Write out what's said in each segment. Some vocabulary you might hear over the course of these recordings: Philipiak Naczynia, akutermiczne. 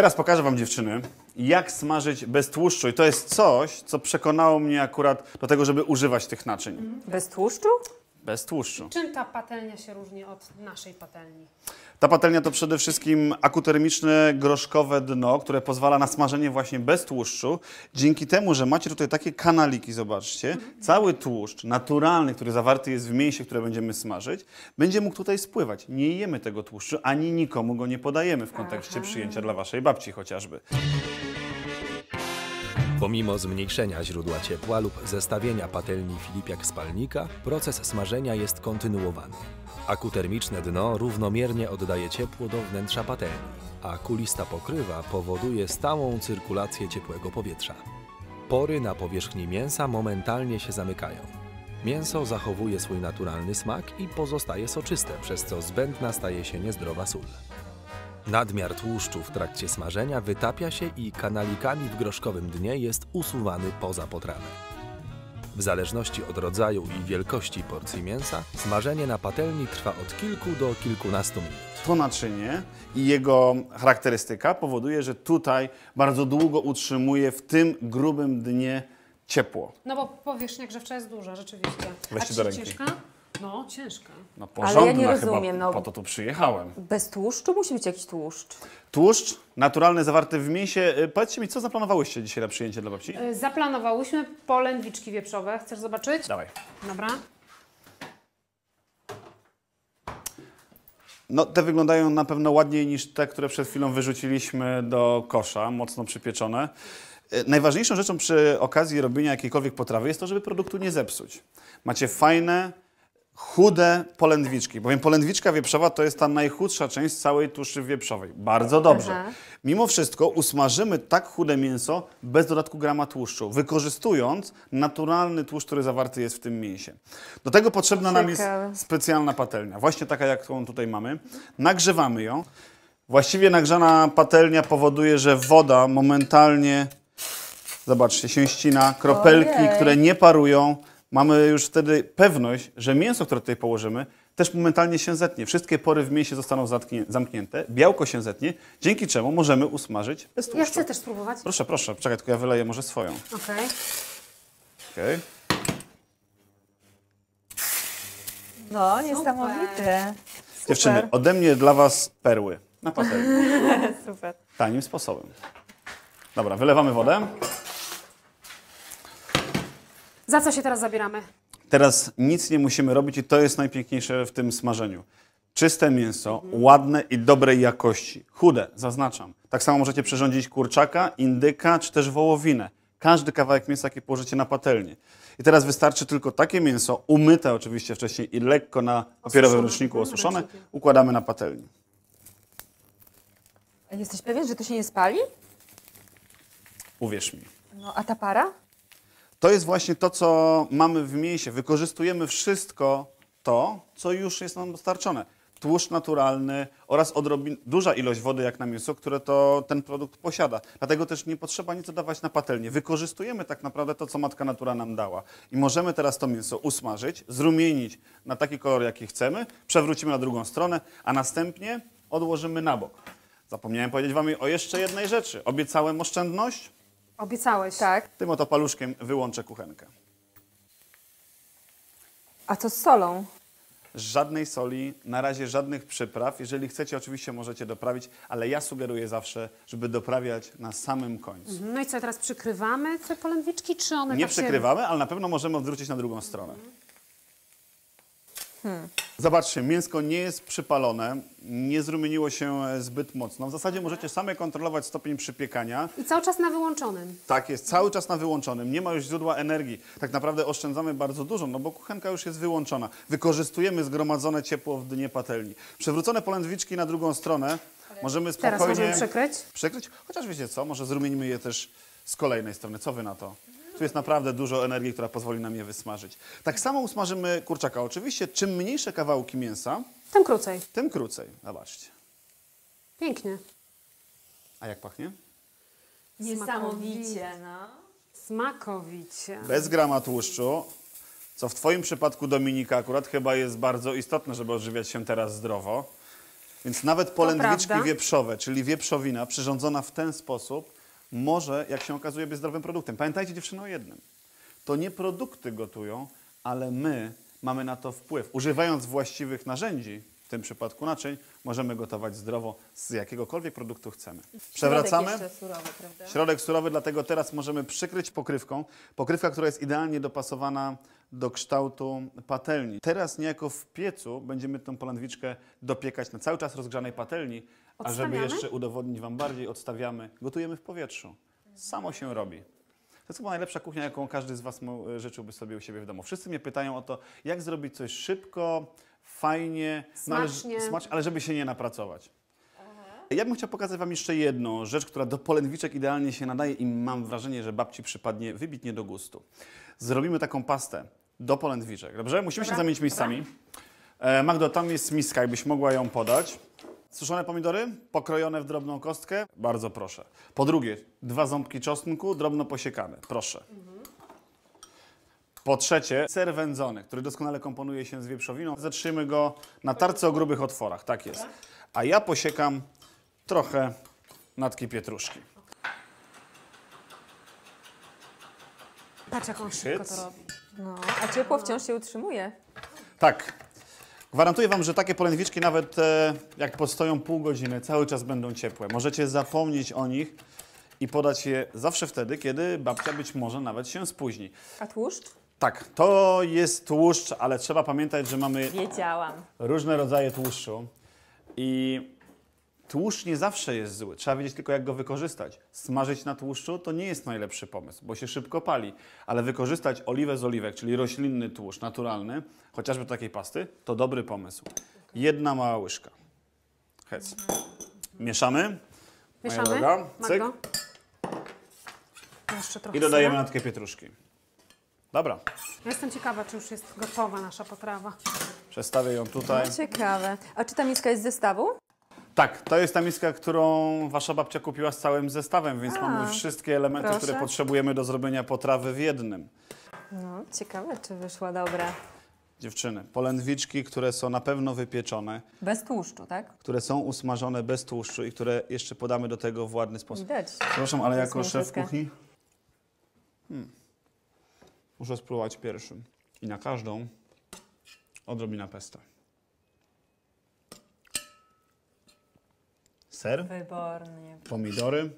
Teraz pokażę Wam, dziewczyny, jak smażyć bez tłuszczu. I to jest coś, co przekonało mnie akurat do tego, żeby używać tych naczyń. Bez tłuszczu? Bez tłuszczu. Czym ta patelnia się różni od naszej patelni? Ta patelnia to przede wszystkim akutermiczne, groszkowe dno, które pozwala na smażenie właśnie bez tłuszczu. Dzięki temu, że macie tutaj takie kanaliki, zobaczcie, cały tłuszcz naturalny, który zawarty jest w mięsie, które będziemy smażyć, będzie mógł tutaj spływać. Nie jemy tego tłuszczu, ani nikomu go nie podajemy w kontekście przyjęcia dla waszej babci chociażby. Pomimo zmniejszenia źródła ciepła lub zestawienia patelni Philipiak spalnika, proces smażenia jest kontynuowany. Akutermiczne dno równomiernie oddaje ciepło do wnętrza patelni, a kulista pokrywa powoduje stałą cyrkulację ciepłego powietrza. Pory na powierzchni mięsa momentalnie się zamykają. Mięso zachowuje swój naturalny smak i pozostaje soczyste, przez co zbędna staje się niezdrowa sól. Nadmiar tłuszczu w trakcie smażenia wytapia się i kanalikami w groszkowym dnie jest usuwany poza potrawę. W zależności od rodzaju i wielkości porcji mięsa, smażenie na patelni trwa od kilku do kilkunastu minut. To naczynie i jego charakterystyka powoduje, że tutaj bardzo długo utrzymuje w tym grubym dnie ciepło. No bo powierzchnia grzewcza jest duża, rzeczywiście. Weźcie do ręki. Ciężka? No, ciężka. No, ale ja nie rozumiem, no, po to tu przyjechałem. Bez tłuszczu musi być jakiś tłuszcz. Tłuszcz naturalny zawarty w mięsie. Powiedzcie mi, co zaplanowałyście dzisiaj na przyjęcie dla babci? Zaplanowałyśmy polędwiczki wieprzowe. Chcesz zobaczyć? Dawaj. Dobra. No, te wyglądają na pewno ładniej niż te, które przed chwilą wyrzuciliśmy do kosza, mocno przypieczone. Najważniejszą rzeczą przy okazji robienia jakiejkolwiek potrawy jest to, żeby produktu nie zepsuć. Macie fajne, chude polędwiczki, bowiem polędwiczka wieprzowa to jest ta najchudsza część całej tłuszczy wieprzowej. Bardzo dobrze. Mimo wszystko usmażymy tak chude mięso bez dodatku grama tłuszczu, wykorzystując naturalny tłuszcz, który zawarty jest w tym mięsie. Do tego potrzebna nam jest specjalna patelnia, właśnie taka, jaką tutaj mamy. Nagrzewamy ją. Właściwie nagrzana patelnia powoduje, że woda momentalnie, zobaczcie, się ścina, kropelki, które nie parują. Mamy już wtedy pewność, że mięso, które tutaj położymy, też momentalnie się zetnie. Wszystkie pory w mięsie zostaną zamknięte, białko się zetnie, dzięki czemu możemy usmażyć bez tłuszczu. Ja chcę też spróbować. Proszę, proszę, czekaj, tylko ja wyleję może swoją. Okej. Okej. No, niesamowite. Super. Dziewczyny, ode mnie dla was perły na patelni. Super. Tanim sposobem. Dobra, wylewamy wodę. Za co się teraz zabieramy? Teraz nic nie musimy robić i to jest najpiękniejsze w tym smażeniu. Czyste mięso, ładne i dobrej jakości. Chude, zaznaczam. Tak samo możecie przyrządzić kurczaka, indyka czy też wołowinę. Każdy kawałek mięsa, jaki położycie na patelnię. I teraz wystarczy tylko takie mięso, umyte oczywiście wcześniej i lekko na papierowym ręczniku osuszone, układamy na patelni. Jesteś pewien, że to się nie spali? Uwierz mi. No, a ta para? To jest właśnie to, co mamy w mięsie. Wykorzystujemy wszystko to, co już jest nam dostarczone. Tłuszcz naturalny oraz duża ilość wody jak na mięso, które to ten produkt posiada. Dlatego też nie potrzeba nic dodawać na patelnię. Wykorzystujemy tak naprawdę to, co matka natura nam dała. I możemy teraz to mięso usmażyć, zrumienić na taki kolor, jaki chcemy, przewrócimy na drugą stronę, a następnie odłożymy na bok. Zapomniałem powiedzieć wam o jeszcze jednej rzeczy. Obiecałem oszczędność. Obiecałeś. Tak. Tym oto paluszkiem wyłączę kuchenkę. A co z solą? Żadnej soli, na razie żadnych przypraw. Jeżeli chcecie, oczywiście możecie doprawić, ale ja sugeruję zawsze, żeby doprawiać na samym końcu. No i co, teraz przykrywamy te polędwiczki, czy one nie przykrywamy, ale na pewno możemy odwrócić na drugą stronę. Zobaczcie, mięsko nie jest przypalone, nie zrumieniło się zbyt mocno. W zasadzie możecie same kontrolować stopień przypiekania. I cały czas na wyłączonym. Tak jest, cały czas na wyłączonym. Nie ma już źródła energii. Tak naprawdę oszczędzamy bardzo dużo, no bo kuchenka już jest wyłączona. Wykorzystujemy zgromadzone ciepło w dnie patelni. Przewrócone polędwiczki na drugą stronę możemy spokojnie... Teraz możemy przykryć? Chociaż wiecie co, może zrumieńmy je też z kolejnej strony. Co wy na to? Tu jest naprawdę dużo energii, która pozwoli nam je wysmażyć. Tak samo usmażymy kurczaka. Oczywiście, czym mniejsze kawałki mięsa... Tym krócej. Tym krócej. Zobaczcie. Pięknie. A jak pachnie? Niesamowicie, no. Smakowicie. Bez grama tłuszczu, co w twoim przypadku, Dominika, akurat chyba jest bardzo istotne, żeby odżywiać się teraz zdrowo. Więc nawet polędwiczki wieprzowe, czyli wieprzowina przyrządzona w ten sposób, może, jak się okazuje, być zdrowym produktem. Pamiętajcie, dziewczyny, o jednym. To nie produkty gotują, ale my mamy na to wpływ. Używając właściwych narzędzi, w tym przypadku naczyń, możemy gotować zdrowo z jakiegokolwiek produktu chcemy. Przewracamy. Środek jeszcze surowy, prawda? Środek surowy, dlatego teraz możemy przykryć pokrywką. Pokrywka, która jest idealnie dopasowana do kształtu patelni. Teraz niejako w piecu będziemy tę polędwiczkę dopiekać na cały czas rozgrzanej patelni, a żeby jeszcze udowodnić Wam bardziej, odstawiamy. Gotujemy w powietrzu. Samo się robi. To jest chyba najlepsza kuchnia, jaką każdy z Was życzyłby sobie u siebie w domu. Wszyscy mnie pytają o to, jak zrobić coś szybko, fajnie, smacznie, ale żeby się nie napracować. Aha. Ja bym chciał pokazać Wam jeszcze jedną rzecz, która do polędwiczek idealnie się nadaje i mam wrażenie, że babci przypadnie wybitnie do gustu. Zrobimy taką pastę do polędwiczek. Dobrze? Musimy się zamienić miejscami. Magdo, tam jest miska, jakbyś mogła ją podać. Suszone pomidory, pokrojone w drobną kostkę. Bardzo proszę. Po drugie, 2 ząbki czosnku, drobno posiekane. Proszę. Po trzecie, ser wędzony, który doskonale komponuje się z wieprzowiną. Zatrzyjmy go na tarce o grubych otworach. Tak jest. A ja posiekam trochę natki pietruszki. Patrz, jak on szybko to robi. No, a ciepło wciąż się utrzymuje. Tak. Gwarantuję Wam, że takie polędwiczki nawet jak postoją pół godziny, cały czas będą ciepłe. Możecie zapomnieć o nich i podać je zawsze wtedy, kiedy babcia być może nawet się spóźni. A tłuszcz? Tak, to jest tłuszcz, ale trzeba pamiętać, że mamy różne rodzaje tłuszczu. I tłuszcz nie zawsze jest zły. Trzeba wiedzieć tylko, jak go wykorzystać. Smażyć na tłuszczu to nie jest najlepszy pomysł, bo się szybko pali. Ale wykorzystać oliwę z oliwek, czyli roślinny tłuszcz, naturalny, chociażby takiej pasty, to dobry pomysł. 1 mała łyżka. Hec. Mieszamy. Mieszamy. Cyk. I dodajemy natkę pietruszki. Dobra. Ja jestem ciekawa, czy już jest gotowa nasza potrawa. Przestawię ją tutaj. No, ciekawe. A czy ta miska jest z zestawu? Tak, to jest ta miska, którą Wasza babcia kupiła z całym zestawem, więc mamy wszystkie elementy, które potrzebujemy do zrobienia potrawy w jednym. No, ciekawe, czy wyszła dobra. Dziewczyny, polędwiczki, które są na pewno wypieczone. Bez tłuszczu, tak? Które są usmażone bez tłuszczu i które jeszcze podamy do tego w ładny sposób. Widać. Proszę, ale jako szef kuchni muszę spróbować pierwszym. I na każdą odrobina pesta. Ser, wybornie. Pomidory,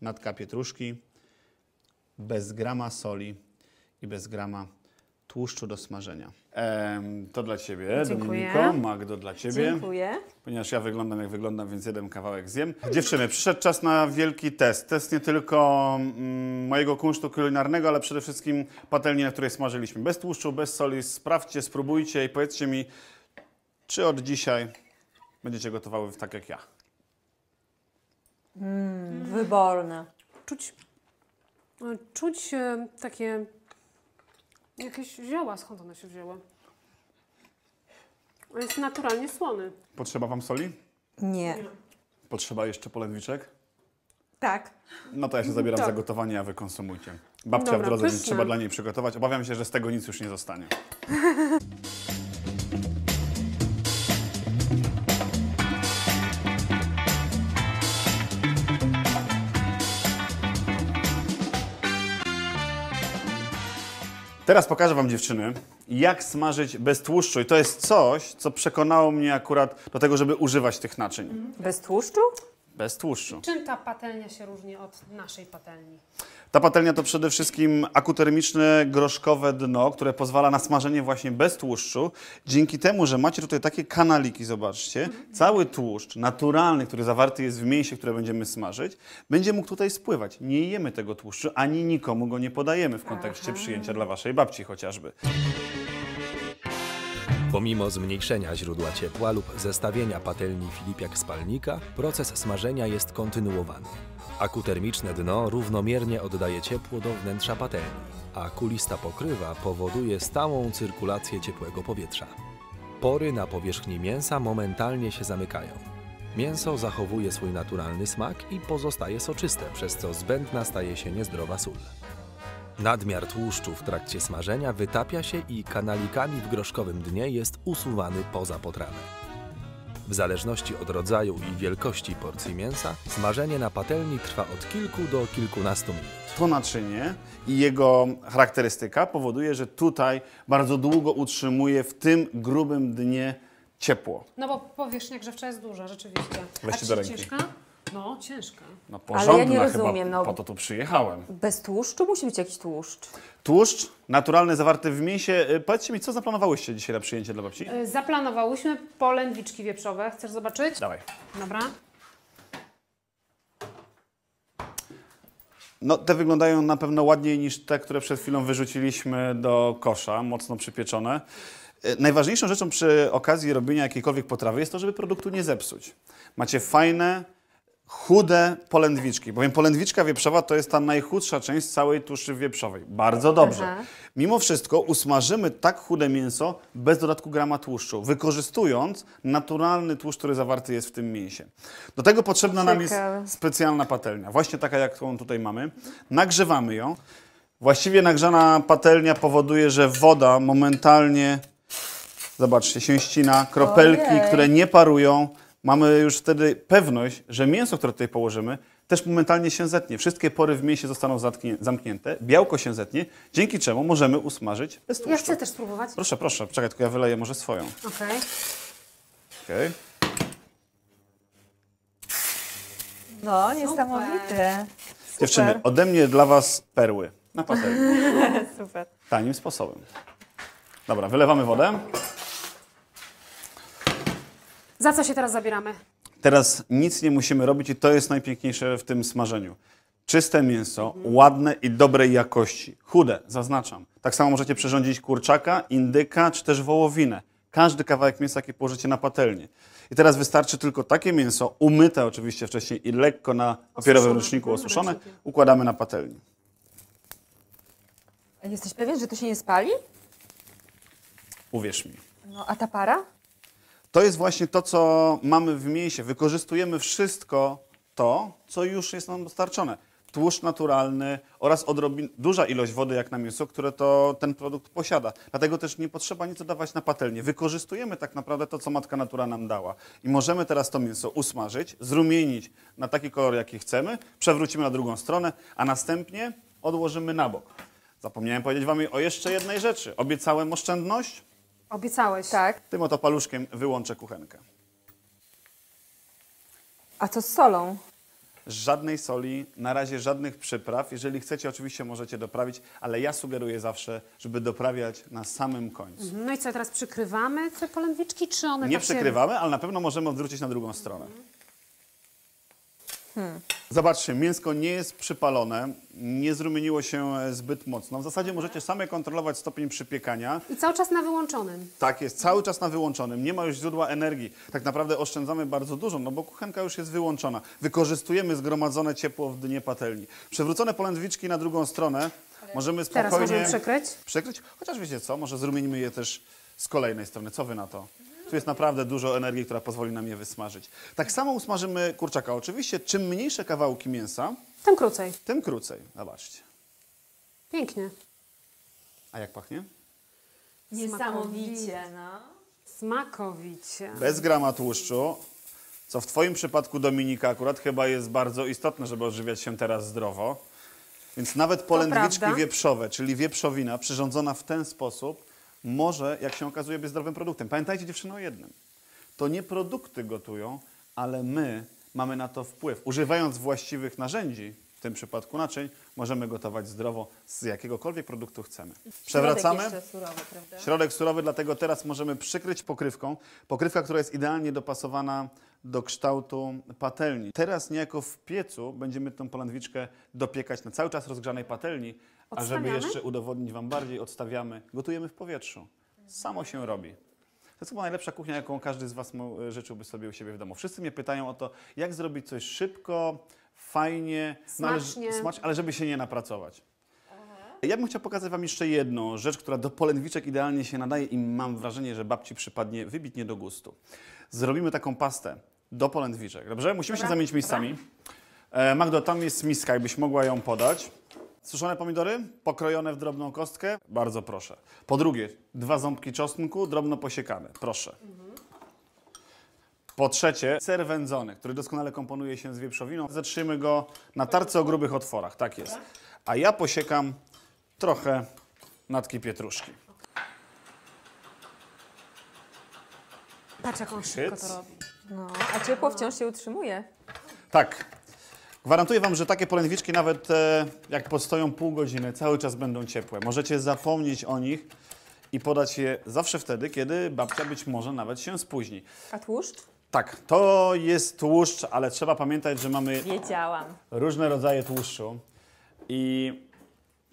natka pietruszki, bez grama soli i bez grama tłuszczu do smażenia. To dla Ciebie, Dominiko, Magdo, dla Ciebie. Dziękuję. Ponieważ ja wyglądam jak wyglądam, więc jeden kawałek zjem. Dziewczyny, przyszedł czas na wielki test. Test nie tylko mojego kunsztu kulinarnego, ale przede wszystkim patelni, na której smażyliśmy. Bez tłuszczu, bez soli. Sprawdźcie, spróbujcie i powiedzcie mi, czy od dzisiaj będziecie gotowały tak jak ja. Wyborne. Czuć takie jakieś zioła, skąd one się wzięły. Jest naturalnie słony. Potrzeba Wam soli? Nie. Potrzeba jeszcze polędwiczek? Tak. No to ja się zabieram za gotowanie, a Wy konsumujcie. Babcia w drodze, więc trzeba dla niej przygotować. Obawiam się, że z tego nic już nie zostanie. Teraz pokażę Wam, dziewczyny, jak smażyć bez tłuszczu. I to jest coś, co przekonało mnie akurat do tego, żeby używać tych naczyń. Bez tłuszczu? Bez tłuszczu. Czym ta patelnia się różni od naszej patelni? Ta patelnia to przede wszystkim akutermiczne, groszkowe dno, które pozwala na smażenie właśnie bez tłuszczu. Dzięki temu, że macie tutaj takie kanaliki, zobaczcie, cały tłuszcz naturalny, który zawarty jest w mięsie, które będziemy smażyć, będzie mógł tutaj spływać. Nie jemy tego tłuszczu, ani nikomu go nie podajemy w kontekście przyjęcia dla Waszej babci chociażby. Pomimo zmniejszenia źródła ciepła lub zestawienia patelni Philipiak spalnika, proces smażenia jest kontynuowany. Akutermiczne dno równomiernie oddaje ciepło do wnętrza patelni, a kulista pokrywa powoduje stałą cyrkulację ciepłego powietrza. Pory na powierzchni mięsa momentalnie się zamykają. Mięso zachowuje swój naturalny smak i pozostaje soczyste, przez co zbędna staje się niezdrowa sól. Nadmiar tłuszczu w trakcie smażenia wytapia się i kanalikami w groszkowym dnie jest usuwany poza potrawę. W zależności od rodzaju i wielkości porcji mięsa, smażenie na patelni trwa od kilku do kilkunastu minut. To naczynie i jego charakterystyka powoduje, że tutaj bardzo długo utrzymuje w tym grubym dnie ciepło. No bo powierzchnia grzewcza jest duża, rzeczywiście. Weźcie do ręki. Ciężka? No, ciężka. No, porządna. Ale ja nie rozumiem, chyba, no, po to tu przyjechałem. Bez tłuszczu musi być jakiś tłuszcz. Tłuszcz naturalny zawarty w mięsie. Powiedzcie mi, co zaplanowałyście dzisiaj na przyjęcie dla babci? Zaplanowałyśmy polędwiczki wieprzowe. Chcesz zobaczyć? Dawaj. Dobra. No, te wyglądają na pewno ładniej niż te, które przed chwilą wyrzuciliśmy do kosza, mocno przypieczone. Najważniejszą rzeczą przy okazji robienia jakiejkolwiek potrawy jest to, żeby produktu nie zepsuć. Macie fajne, chude polędwiczki, bowiem polędwiczka wieprzowa to jest ta najchudsza część całej tłuszczy wieprzowej. Bardzo dobrze. Aha. Mimo wszystko usmażymy tak chude mięso bez dodatku grama tłuszczu, wykorzystując naturalny tłuszcz, który zawarty jest w tym mięsie. Do tego potrzebna nam jest specjalna patelnia, właśnie taka, jaką tutaj mamy. Nagrzewamy ją. Właściwie nagrzana patelnia powoduje, że woda momentalnie, zobaczcie, się ścina, kropelki, ojej, które nie parują. Mamy już wtedy pewność, że mięso, które tutaj położymy, też momentalnie się zetnie. Wszystkie pory w mięsie zostaną zamknięte, białko się zetnie, dzięki czemu możemy usmażyć bez tłuszczu. Ja chcę też spróbować. Proszę, proszę, czekaj, tylko ja wyleję może swoją. Okej. Okej. No, niesamowite. Super. Dziewczyny, ode mnie dla was perły na patelni. Super. Tanim sposobem. Dobra, wylewamy wodę. Za co się teraz zabieramy? Teraz nic nie musimy robić i to jest najpiękniejsze w tym smażeniu. Czyste mięso, ładne i dobrej jakości. Chude, zaznaczam. Tak samo możecie przyrządzić kurczaka, indyka czy też wołowinę. Każdy kawałek mięsa, jaki położycie na patelnię. I teraz wystarczy tylko takie mięso, umyte oczywiście wcześniej i lekko na papierowym ręczniku osuszone, układamy na patelni. Jesteś pewien, że to się nie spali? Uwierz mi. No, a ta para? To jest właśnie to, co mamy w mięsie. Wykorzystujemy wszystko to, co już jest nam dostarczone. Tłuszcz naturalny oraz duża ilość wody jak na mięso, które to ten produkt posiada. Dlatego też nie potrzeba nic dodawać na patelnię. Wykorzystujemy tak naprawdę to, co matka natura nam dała. I możemy teraz to mięso usmażyć, zrumienić na taki kolor, jaki chcemy, przewrócimy na drugą stronę, a następnie odłożymy na bok. Zapomniałem powiedzieć wam o jeszcze jednej rzeczy. Obiecałem oszczędność. Obiecałeś, tak. Tym oto paluszkiem wyłączę kuchenkę. A co z solą? Żadnej soli, na razie żadnych przypraw. Jeżeli chcecie, oczywiście możecie doprawić, ale ja sugeruję zawsze, żeby doprawiać na samym końcu. No i co, teraz przykrywamy te polędwiczki, czy one nie przykrywamy, ale na pewno możemy odwrócić na drugą stronę. Zobaczcie, mięsko nie jest przypalone, nie zrumieniło się zbyt mocno. W zasadzie możecie same kontrolować stopień przypiekania. I cały czas na wyłączonym. Tak jest, cały czas na wyłączonym. Nie ma już źródła energii. Tak naprawdę oszczędzamy bardzo dużo, no bo kuchenka już jest wyłączona. Wykorzystujemy zgromadzone ciepło w dnie patelni. Przewrócone polędwiczki na drugą stronę możemy spokojnie... Teraz możemy przykryć? Chociaż wiecie co, może zrumienimy je też z kolejnej strony. Co wy na to? Tu jest naprawdę dużo energii, która pozwoli nam je wysmażyć. Tak samo usmażymy kurczaka. Oczywiście, czym mniejsze kawałki mięsa... Tym krócej. Tym krócej. Zobaczcie. Pięknie. A jak pachnie? Niesamowicie, no. Smakowicie. Bez grama tłuszczu, co w twoim przypadku, Dominika, akurat chyba jest bardzo istotne, żeby odżywiać się teraz zdrowo. Więc nawet polędwiczki wieprzowe, czyli wieprzowina przyrządzona w ten sposób, może, jak się okazuje, być zdrowym produktem. Pamiętajcie, dziewczyny, o jednym. To nie produkty gotują, ale my mamy na to wpływ. Używając właściwych narzędzi, w tym przypadku naczyń, możemy gotować zdrowo z jakiegokolwiek produktu chcemy. Przewracamy. Środek jeszcze surowy, prawda? Środek surowy, dlatego teraz możemy przykryć pokrywką. Pokrywka, która jest idealnie dopasowana do kształtu patelni. Teraz niejako w piecu będziemy tę polędwiczkę dopiekać na cały czas rozgrzanej patelni. A żeby jeszcze udowodnić wam bardziej, odstawiamy. Gotujemy w powietrzu. Samo się robi. To jest chyba najlepsza kuchnia, jaką każdy z was życzyłby sobie u siebie w domu. Wszyscy mnie pytają o to, jak zrobić coś szybko, fajnie, smacznie, ale żeby się nie napracować. Ja bym chciał pokazać wam jeszcze jedną rzecz, która do polędwiczek idealnie się nadaje i mam wrażenie, że babci przypadnie wybitnie do gustu. Zrobimy taką pastę do polędwiczek. Dobrze? Musimy się zamienić miejscami. Magdo, tam jest miska, jakbyś mogła ją podać. Suszone pomidory, pokrojone w drobną kostkę. Bardzo proszę. Po drugie, 2 ząbki czosnku, drobno posiekane. Proszę. Po trzecie, ser wędzony, który doskonale komponuje się z wieprzowiną. Zatrzyjmy go na tarce o grubych otworach, tak jest. A ja posiekam trochę natki pietruszki. Patrz, jak on szybko to robi. No, a ciepło wciąż się utrzymuje. Tak. Gwarantuję Wam, że takie polędwiczki nawet jak postoją pół godziny, cały czas będą ciepłe. Możecie zapomnieć o nich i podać je zawsze wtedy, kiedy babcia być może nawet się spóźni. A tłuszcz? Tak, to jest tłuszcz, ale trzeba pamiętać, że mamy różne rodzaje tłuszczu. I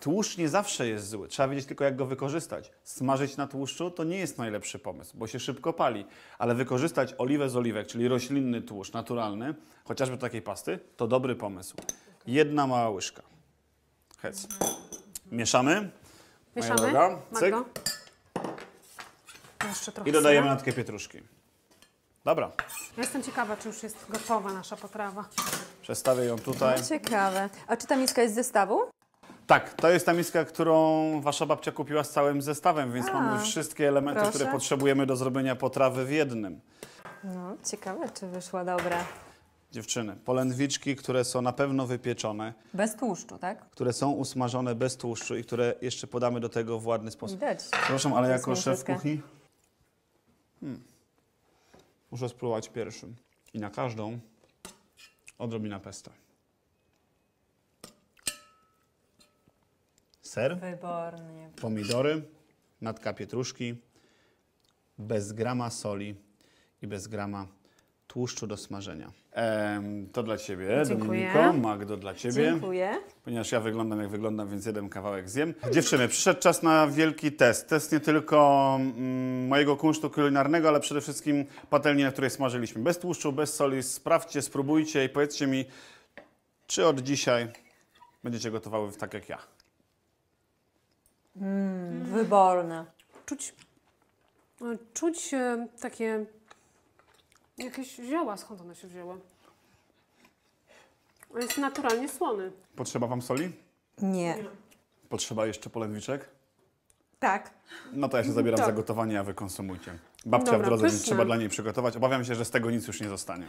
tłuszcz nie zawsze jest zły, trzeba wiedzieć tylko, jak go wykorzystać. Smażyć na tłuszczu to nie jest najlepszy pomysł, bo się szybko pali, ale wykorzystać oliwę z oliwek, czyli roślinny tłuszcz, naturalny, chociażby takiej pasty, to dobry pomysł. Jedna mała łyżka. Hec. Mieszamy. Mieszamy. Cyk. I dodajemy natkę pietruszki. Dobra. Ja jestem ciekawa, czy już jest gotowa nasza potrawa. Przestawię ją tutaj. No, ciekawe. A czy ta miska jest z zestawu? Tak, to jest ta miska, którą wasza babcia kupiła z całym zestawem, więc mamy wszystkie elementy, które potrzebujemy do zrobienia potrawy w jednym. No, ciekawe, czy wyszła dobra. Dziewczyny, polędwiczki, które są na pewno wypieczone. Bez tłuszczu, tak? Które są usmażone bez tłuszczu i które jeszcze podamy do tego w ładny sposób. Widać. Proszę, ale jako szef kuchni muszę spróbować pierwszym. I na każdą odrobina pesta. Ser. Wybornie. Pomidory, natka pietruszki, bez grama soli i bez grama tłuszczu do smażenia. To dla Ciebie, Dominiko, Magdo, dla Ciebie. Dziękuję. Ponieważ ja wyglądam jak wyglądam, więc jeden kawałek zjem. Dziewczyny, przyszedł czas na wielki test. Test nie tylko mojego kunsztu kulinarnego, ale przede wszystkim patelni, na której smażyliśmy. Bez tłuszczu, bez soli. Sprawdźcie, spróbujcie i powiedzcie mi, czy od dzisiaj będziecie gotowały tak jak ja. Wyborne. Czuć takie... Jakieś zioła, skąd one się wzięły? Jest naturalnie słony. Potrzeba Wam soli? Nie. Potrzeba jeszcze polędwiczek? Tak. No to ja się zabieram za gotowanie, a Wy konsumujcie. Babcia w drodze, więc trzeba dla niej przygotować. Obawiam się, że z tego nic już nie zostanie.